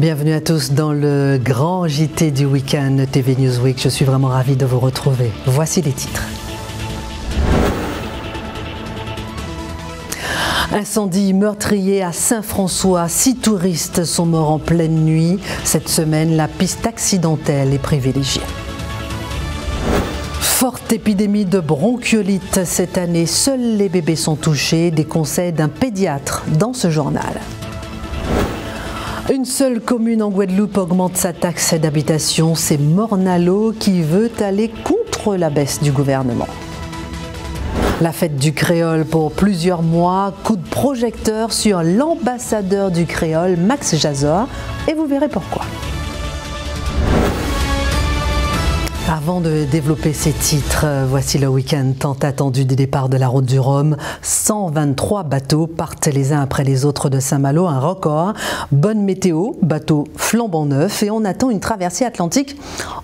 Bienvenue à tous dans le grand JT du week-end TV Newsweek. Je suis vraiment ravie de vous retrouver. Voici les titres. Incendie meurtrier à Saint-François, 6 touristes sont morts en pleine nuit. Cette semaine, la piste accidentelle est privilégiée. Forte épidémie de bronchiolite cette année, seuls les bébés sont touchés, des conseils d'un pédiatre dans ce journal. Une seule commune en Guadeloupe augmente sa taxe d'habitation, c'est Morne-à-l'eau qui veut aller contre la baisse du gouvernement. La fête du Créole pour plusieurs mois, coup de projecteur sur l'ambassadeur du Créole, Max Jasor, et vous verrez pourquoi. Avant de développer ces titres, voici le week-end tant attendu des départs de la Route du Rhum. 123 bateaux partent les uns après les autres de Saint-Malo, un record. Bonne météo, bateau flambant neuf et on attend une traversée atlantique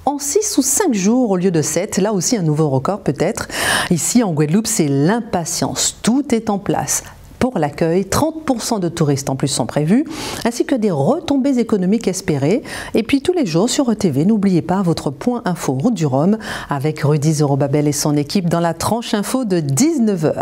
en 6 ou 5 jours au lieu de 7. Là aussi un nouveau record peut-être. Ici en Guadeloupe, c'est l'impatience. Tout est en place. Pour l'accueil, 30% de touristes en plus sont prévus, ainsi que des retombées économiques espérées. Et puis tous les jours sur ETV, n'oubliez pas votre point info Route du Rhum avec Rudy Zorobabel et son équipe dans la tranche info de 19h.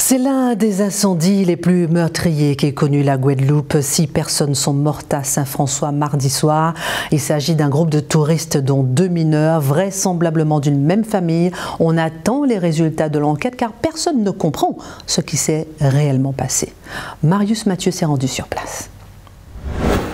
C'est l'un des incendies les plus meurtriers qu'ait connu la Guadeloupe. 6 personnes sont mortes à Saint-François mardi soir. Il s'agit d'un groupe de touristes dont 2 mineurs, vraisemblablement d'une même famille. On attend les résultats de l'enquête car personne ne comprend ce qui s'est réellement passé. Marius Mathieu s'est rendu sur place.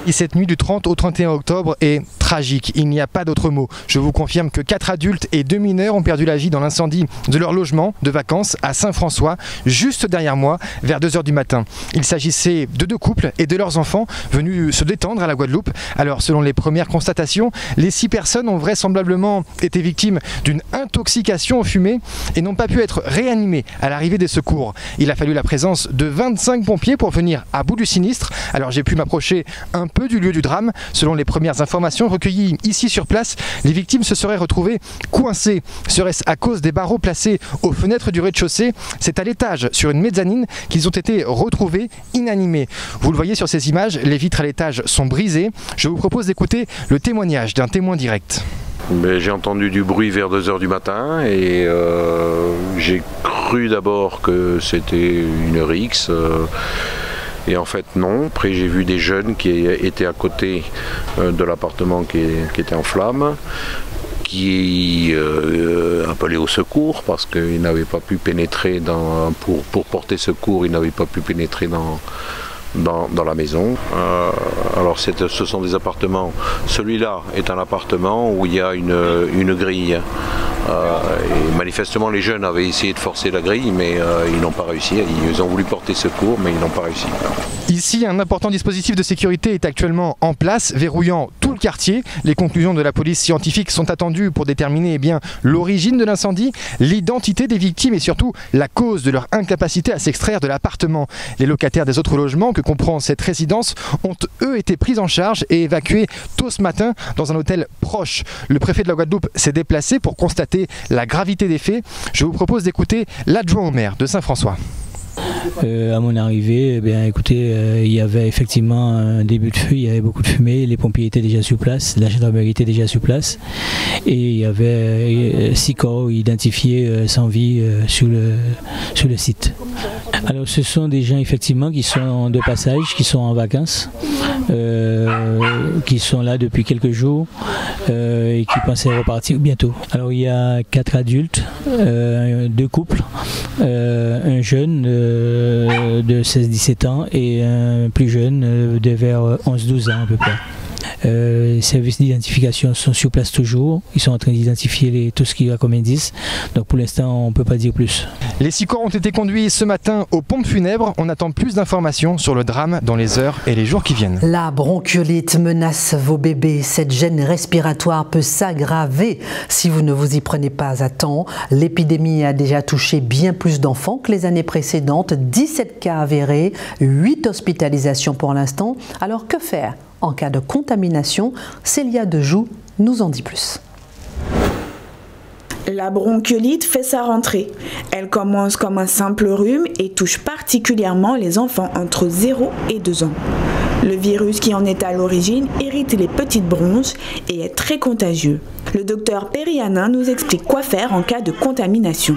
Et cette nuit du 30 au 31 octobre est tragique, il n'y a pas d'autre mot. Je vous confirme que 4 adultes et 2 mineurs ont perdu la vie dans l'incendie de leur logement de vacances à Saint-François, juste derrière moi, vers 2h du matin. Il s'agissait de 2 couples et de leurs enfants venus se détendre à la Guadeloupe. Alors selon les premières constatations, les 6 personnes ont vraisemblablement été victimes d'une intoxication aux fumées et n'ont pas pu être réanimées à l'arrivée des secours. Il a fallu la présence de 25 pompiers pour venir à bout du sinistre. Alors j'ai pu m'approcher un peu du lieu du drame. Selon les premières informations recueillies ici sur place, les victimes se seraient retrouvées coincées. Serait-ce à cause des barreaux placés aux fenêtres du rez-de-chaussée? C'est à l'étage, sur une mezzanine, qu'ils ont été retrouvés inanimés. Vous le voyez sur ces images, les vitres à l'étage sont brisées. Je vous propose d'écouter le témoignage d'un témoin direct. J'ai entendu du bruit vers 2h du matin et j'ai cru d'abord que c'était une heure X. Et en fait non, après j'ai vu des jeunes qui étaient à côté de l'appartement qui était en flammes, qui appelaient au secours parce qu'ils n'avaient pas pu pénétrer, pour porter secours, ils n'avaient pas pu pénétrer dans la maison. Alors ce sont des appartements, celui-là est un appartement où il y a une grille. Et manifestement les jeunes avaient essayé de forcer la grille mais ils n'ont pas réussi, ils ont voulu porter secours mais ils n'ont pas réussi. Ici un important dispositif de sécurité est actuellement en place, verrouillant tout le quartier. Les conclusions de la police scientifique sont attendues pour déterminer l'origine de l'incendie, l'identité des victimes et surtout la cause de leur incapacité à s'extraire de l'appartement. Les locataires des autres logements que comprend cette résidence ont eux été pris en charge et évacués tôt ce matin dans un hôtel proche. Le préfet de la Guadeloupe s'est déplacé pour constater la gravité des faits. Je vous propose d'écouter l'adjoint au maire de Saint-François. À mon arrivée, écoutez, il y avait effectivement un début de feu, il y avait beaucoup de fumée, les pompiers étaient déjà sur place, la gendarmerie était déjà sur place et il y avait 6 corps identifiés sans vie sur le site. Alors ce sont des gens effectivement qui sont de passage, qui sont en vacances, qui sont là depuis quelques jours et qui pensaient repartir bientôt. Alors il y a 4 adultes, 2 couples, un jeune de 16-17 ans et un plus jeune de vers 11-12 ans à peu près. Les services d'identification sont sur place toujours, ils sont en train d'identifier tout ce qu'il y a comme indice, donc pour l'instant on ne peut pas dire plus. Les 6 corps ont été conduits ce matin aux pompes funèbres, on attend plus d'informations sur le drame dans les heures et les jours qui viennent. La bronchiolite menace vos bébés, cette gêne respiratoire peut s'aggraver si vous ne vous y prenez pas à temps. L'épidémie a déjà touché bien plus d'enfants que les années précédentes, 17 cas avérés, 8 hospitalisations pour l'instant, alors que faire ? En cas de contamination, Célia Dejoux nous en dit plus. La bronchiolite fait sa rentrée. Elle commence comme un simple rhume et touche particulièrement les enfants entre 0 et 2 ans. Le virus qui en est à l'origine irrite les petites bronches et est très contagieux. Le docteur Périanin nous explique quoi faire en cas de contamination.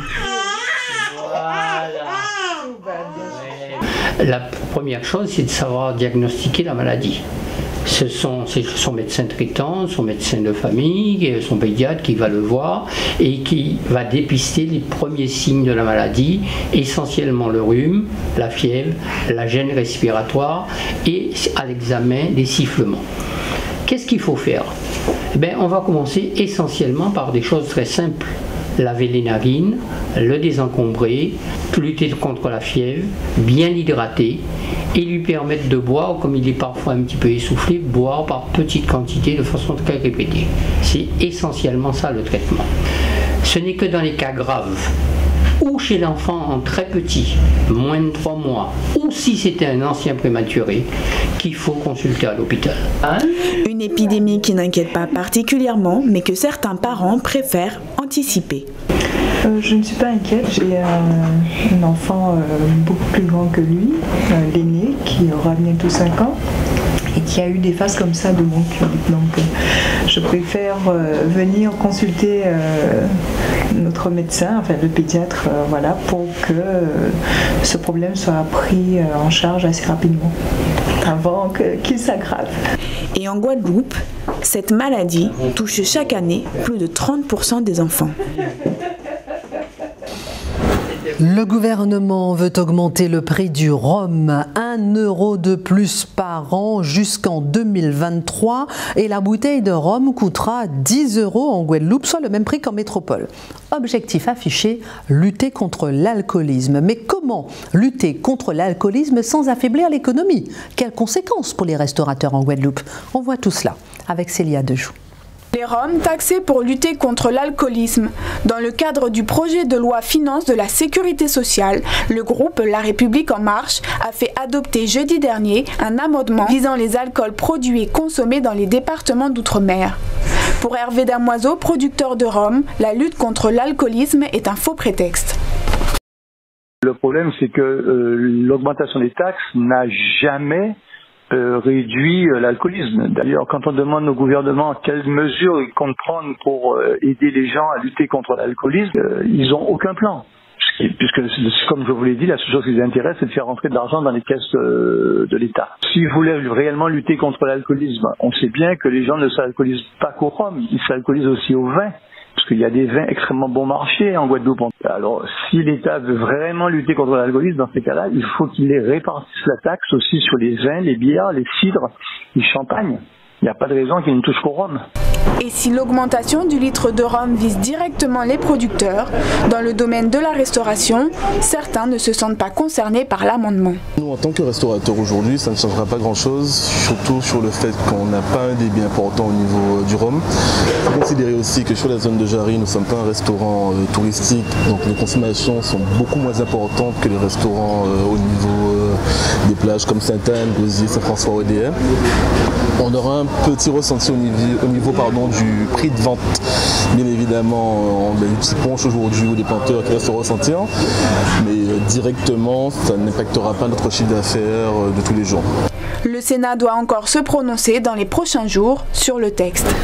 La première chose, c'est de savoir diagnostiquer la maladie. Ce sont son médecin traitant, son médecin de famille, son pédiatre qui va le voir et qui va dépister les premiers signes de la maladie, essentiellement le rhume, la fièvre, la gêne respiratoire et à l'examen des sifflements. Qu'est-ce qu'il faut faire? On va commencer essentiellement par des choses très simples. Laver les narines, le désencombrer, lutter contre la fièvre, bien l'hydrater et lui permettre de boire, comme il est parfois un petit peu essoufflé, boire par petite quantité de façon très répétée. C'est essentiellement ça le traitement. Ce n'est que dans les cas graves ou chez l'enfant en très petit, moins de 3 mois, ou si c'était un ancien prématuré, qu'il faut consulter à l'hôpital. Une épidémie qui n'inquiète pas particulièrement, mais que certains parents préfèrent anticiper. Je ne suis pas inquiète, j'ai un enfant beaucoup plus grand que lui, l'aîné, qui aura bientôt 5 ans. Et qui a eu des phases comme ça de bronchite. Donc je préfère venir consulter notre médecin, enfin le pédiatre, voilà, pour que ce problème soit pris en charge assez rapidement, avant qu'il s'aggrave. Et en Guadeloupe, cette maladie touche chaque année plus de 30% des enfants. Le gouvernement veut augmenter le prix du rhum, 1 € de plus par an jusqu'en 2023 et la bouteille de rhum coûtera 10 € en Guadeloupe, soit le même prix qu'en métropole. Objectif affiché, lutter contre l'alcoolisme. Mais comment lutter contre l'alcoolisme sans affaiblir l'économie? Quelles conséquences pour les restaurateurs en Guadeloupe? On voit tout cela avec Célia Dejoux. Les rhums taxés pour lutter contre l'alcoolisme. Dans le cadre du projet de loi Finances de la Sécurité sociale, le groupe La République En Marche a fait adopter jeudi dernier un amendement visant les alcools produits et consommés dans les départements d'outre-mer. Pour Hervé Damoiseau, producteur de rhum, la lutte contre l'alcoolisme est un faux prétexte. Le problème, c'est que l'augmentation des taxes n'a jamais réduit l'alcoolisme. D'ailleurs, quand on demande au gouvernement quelles mesures ils comptent prendre pour aider les gens à lutter contre l'alcoolisme, ils n'ont aucun plan. Puisque, comme je vous l'ai dit, la seule chose qui les intéresse, c'est de faire rentrer de l'argent dans les caisses de l'État. S'ils voulaient réellement lutter contre l'alcoolisme, on sait bien que les gens ne s'alcoolisent pas qu'au rhum, ils s'alcoolisent aussi au vin. Parce qu'il y a des vins extrêmement bon marché en Guadeloupe. Alors, si l'État veut vraiment lutter contre l'alcoolisme, dans ces cas-là, il faut qu'il répartisse la taxe aussi sur les vins, les bières, les cidres, les champagnes. Il n'y a pas de raison qu'il ne touche qu'au rhum. Et si l'augmentation du litre de rhum vise directement les producteurs, dans le domaine de la restauration, certains ne se sentent pas concernés par l'amendement. Nous, en tant que restaurateurs aujourd'hui, ça ne changera pas grand-chose, surtout sur le fait qu'on n'a pas un débit important au niveau du rhum. Il faut considérer aussi que sur la zone de Jarry, nous ne sommes pas un restaurant touristique, donc les consommations sont beaucoup moins importantes que les restaurants au niveau des plages comme Sainte-Anne, Gosier, Saint-François, Odéa. On aura un petit ressenti au niveau du prix de vente. Bien évidemment, on a une petite ponche aujourd'hui ou des planteurs qui va se ressentir, mais directement, ça n'impactera pas notre chiffre d'affaires de tous les jours. Le Sénat doit encore se prononcer dans les prochains jours sur le texte.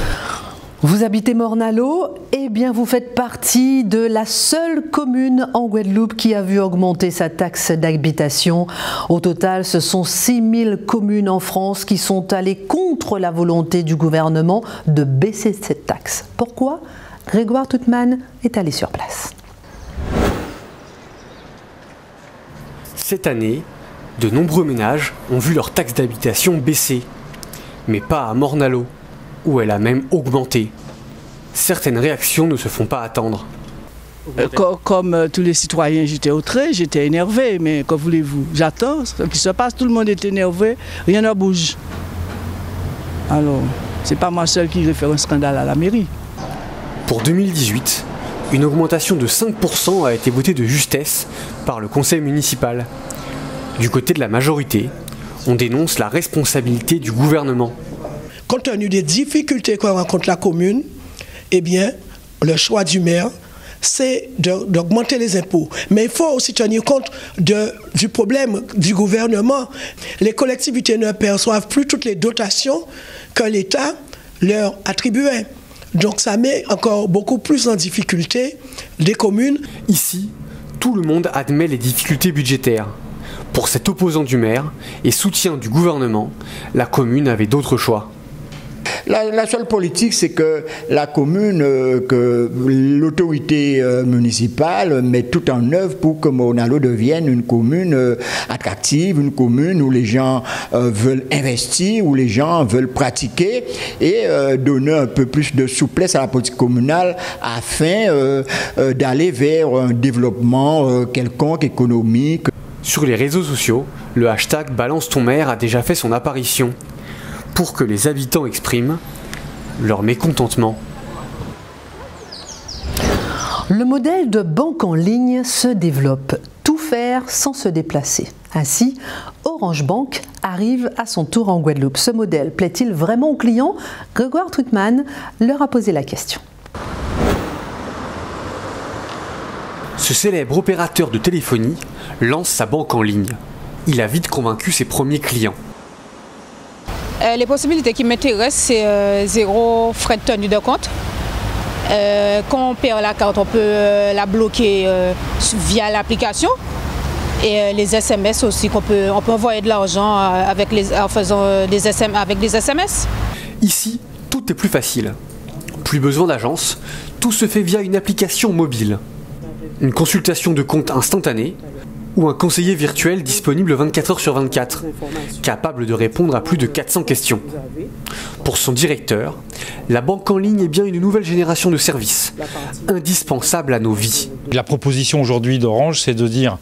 Vous habitez Morne-à-l'eau? Eh bien, vous faites partie de la seule commune en Guadeloupe qui a vu augmenter sa taxe d'habitation. Au total, ce sont 6000 communes en France qui sont allées contre la volonté du gouvernement de baisser cette taxe. Pourquoi? Grégoire Toutman est allé sur place. Cette année, de nombreux ménages ont vu leur taxe d'habitation baisser, mais pas à Morne-à-l'eau, où elle a même augmenté. Certaines réactions ne se font pas attendre. Comme tous les citoyens, j'étais outré, j'étais énervé, mais que voulez-vous? J'attends ce qui se passe, tout le monde est énervé, rien ne bouge. Alors, c'est pas moi seul qui vais faire un scandale à la mairie. Pour 2018, une augmentation de 5% a été votée de justesse par le conseil municipal. Du côté de la majorité, on dénonce la responsabilité du gouvernement. Compte tenu des difficultés que rencontre la commune, eh bien, le choix du maire, c'est d'augmenter les impôts. Mais il faut aussi tenir compte du problème du gouvernement. Les collectivités ne perçoivent plus toutes les dotations que l'État leur attribuait. Donc ça met encore beaucoup plus en difficulté les communes. Ici, tout le monde admet les difficultés budgétaires. Pour cet opposant du maire et soutien du gouvernement, la commune avait d'autres choix. La seule politique, c'est que la commune, que l'autorité municipale met tout en œuvre pour que Morne-à-l'eau devienne une commune attractive, une commune où les gens veulent investir, où les gens veulent pratiquer et donner un peu plus de souplesse à la politique communale afin d'aller vers un développement quelconque, économique. Sur les réseaux sociaux, le hashtag Balance ton maire a déjà fait son apparition, pour que les habitants expriment leur mécontentement. Le modèle de banque en ligne se développe, tout faire sans se déplacer. Ainsi, Orange Bank arrive à son tour en Guadeloupe. Ce modèle plaît-il vraiment aux clients? Grégoire Toutman leur a posé la question. Ce célèbre opérateur de téléphonie lance sa banque en ligne. Il a vite convaincu ses premiers clients. Les possibilités qui m'intéressent, c'est zéro frais de tenue de compte. Quand on perd la carte, on peut la bloquer via l'application. Et les SMS aussi, on peut envoyer de l'argent en faisant des SMS. Ici, tout est plus facile. Plus besoin d'agence, tout se fait via une application mobile. Une consultation de compte instantanée, ou un conseiller virtuel disponible 24 h/24, capable de répondre à plus de 400 questions. Pour son directeur, la banque en ligne est bien une nouvelle génération de services, indispensable à nos vies. La proposition aujourd'hui d'Orange, c'est de dire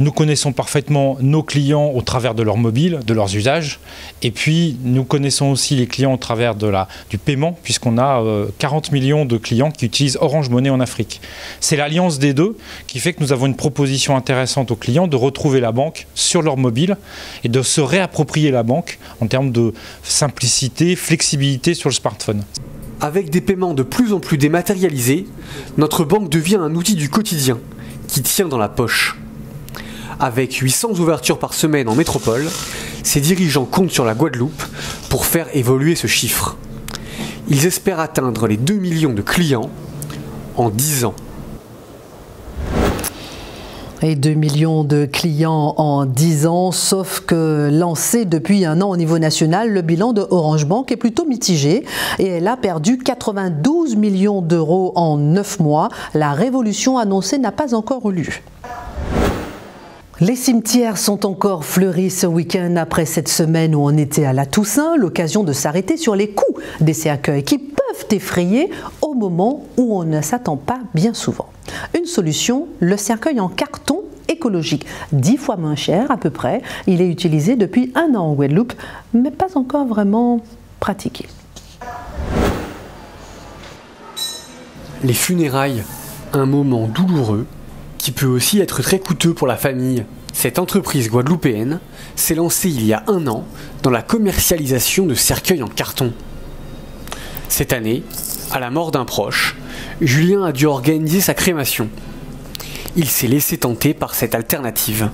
nous connaissons parfaitement nos clients au travers de leur mobile, de leurs usages, et puis nous connaissons aussi les clients au travers du paiement, puisqu'on a 40 millions de clients qui utilisent Orange Money en Afrique. C'est l'alliance des deux qui fait que nous avons une proposition intéressante aux clients de retrouver la banque sur leur mobile et de se réapproprier la banque en termes de simplicité, flexibilité sur le smartphone. Avec des paiements de plus en plus dématérialisés, notre banque devient un outil du quotidien qui tient dans la poche. Avec 800 ouvertures par semaine en métropole, ses dirigeants comptent sur la Guadeloupe pour faire évoluer ce chiffre. Ils espèrent atteindre les 2 millions de clients en 10 ans. Et 2 millions de clients en 10 ans, sauf que lancé depuis un an au niveau national, le bilan de Orange Bank est plutôt mitigé et elle a perdu 92 millions d'euros en 9 mois. La révolution annoncée n'a pas encore eu lieu. Les cimetières sont encore fleuris ce week-end après cette semaine où on était à la Toussaint, l'occasion de s'arrêter sur les coûts des cercueils qui peuvent effrayer au moment où on ne s'attend pas bien souvent. Une solution, le cercueil en carton écologique, 10 fois moins cher à peu près. Il est utilisé depuis un an en Guadeloupe, mais pas encore vraiment pratiqué. Les funérailles, un moment douloureux qui peut aussi être très coûteux pour la famille. Cette entreprise guadeloupéenne s'est lancée il y a un an dans la commercialisation de cercueils en carton. Cette année, à la mort d'un proche, Julien a dû organiser sa crémation. Il s'est laissé tenter par cette alternative.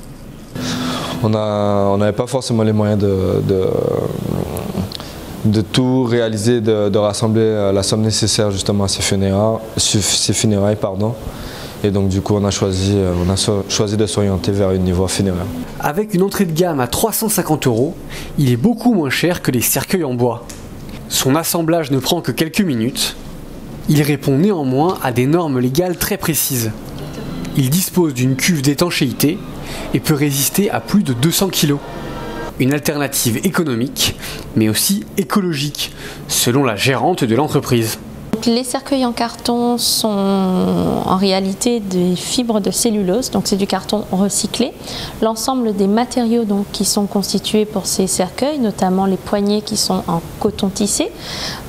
On n'avait pas forcément les moyens de tout réaliser, de rassembler la somme nécessaire justement à ces funérailles. Et donc du coup, on a choisi de s'orienter vers une voie funéraire. Avec une entrée de gamme à 350 €, il est beaucoup moins cher que les cercueils en bois. Son assemblage ne prend que quelques minutes. Il répond néanmoins à des normes légales très précises. Il dispose d'une cuve d'étanchéité et peut résister à plus de 200 kg. Une alternative économique, mais aussi écologique, selon la gérante de l'entreprise. Les cercueils en carton sont en réalité des fibres de cellulose, donc c'est du carton recyclé. L'ensemble des matériaux donc, qui sont constitués pour ces cercueils, notamment les poignées qui sont en coton tissé,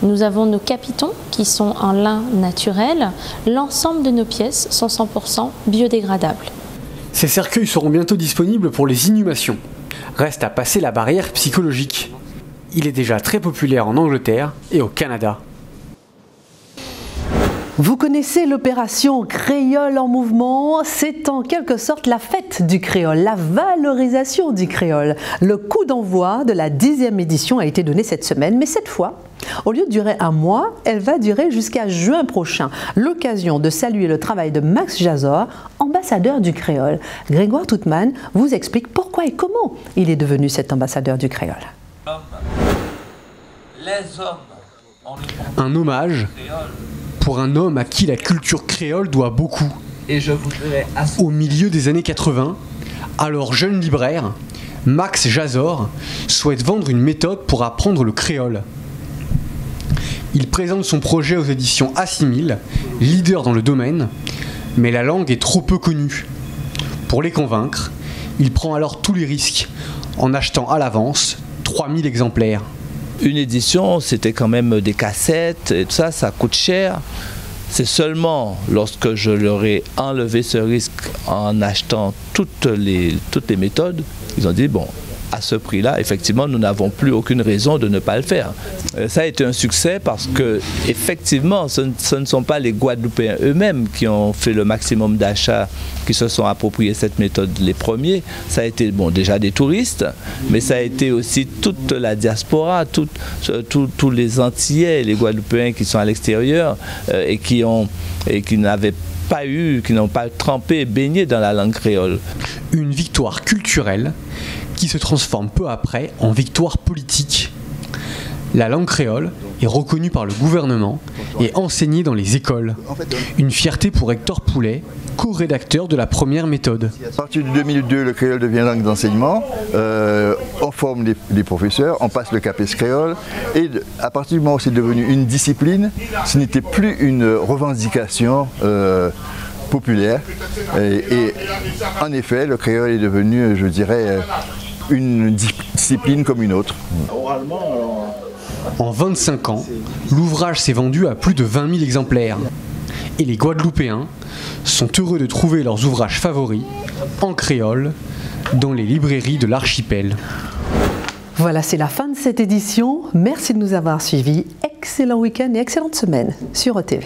nous avons nos capitons qui sont en lin naturel, l'ensemble de nos pièces sont 100% biodégradables. Ces cercueils seront bientôt disponibles pour les inhumations. Reste à passer la barrière psychologique. Il est déjà très populaire en Angleterre et au Canada. Vous connaissez l'opération Créole en mouvement, c'est en quelque sorte la fête du créole, la valorisation du créole. Le coup d'envoi de la 10e édition a été donné cette semaine, mais cette fois, au lieu de durer un mois, elle va durer jusqu'à juin prochain. L'occasion de saluer le travail de Max Jasor, ambassadeur du créole. Grégoire Toutman vous explique pourquoi et comment il est devenu cet ambassadeur du créole. Les hommes, un hommage pour un homme à qui la culture créole doit beaucoup. Et je voudrais... Au milieu des années 80, alors jeune libraire, Max Jasor souhaite vendre une méthode pour apprendre le créole. Il présente son projet aux éditions Assimil, leader dans le domaine, mais la langue est trop peu connue. Pour les convaincre, il prend alors tous les risques en achetant à l'avance 3000 exemplaires. Une édition, c'était quand même des cassettes et tout ça, ça coûte cher. C'est seulement lorsque je leur ai enlevé ce risque en achetant toutes les méthodes, ils ont dit bon, à ce prix-là, effectivement, nous n'avons plus aucune raison de ne pas le faire. Ça a été un succès parce que, effectivement, ce ne sont pas les Guadeloupéens eux-mêmes qui ont fait le maximum d'achats, qui se sont appropriés cette méthode les premiers. Ça a été, bon, déjà des touristes, mais ça a été aussi toute la diaspora, tous les Antillais, les Guadeloupéens qui sont à l'extérieur et qui n'avaient pas eu, qui n'ont pas trempé, baigné dans la langue créole. Une victoire culturelle qui se transforme peu après en victoire politique. La langue créole est reconnue par le gouvernement et enseignée dans les écoles. Une fierté pour Hector Poulet, co-rédacteur de la première méthode. À partir de 2002, le créole devient langue d'enseignement. On forme des professeurs, on passe le CAPES créole. Et à partir du moment où c'est devenu une discipline, ce n'était plus une revendication populaire. Et en effet, le créole est devenu, je dirais, une discipline comme une autre. En 25 ans, l'ouvrage s'est vendu à plus de 20 000 exemplaires. Et les Guadeloupéens sont heureux de trouver leurs ouvrages favoris, en créole, dans les librairies de l'archipel. Voilà, c'est la fin de cette édition. Merci de nous avoir suivis. Excellent week-end et excellente semaine sur ETV.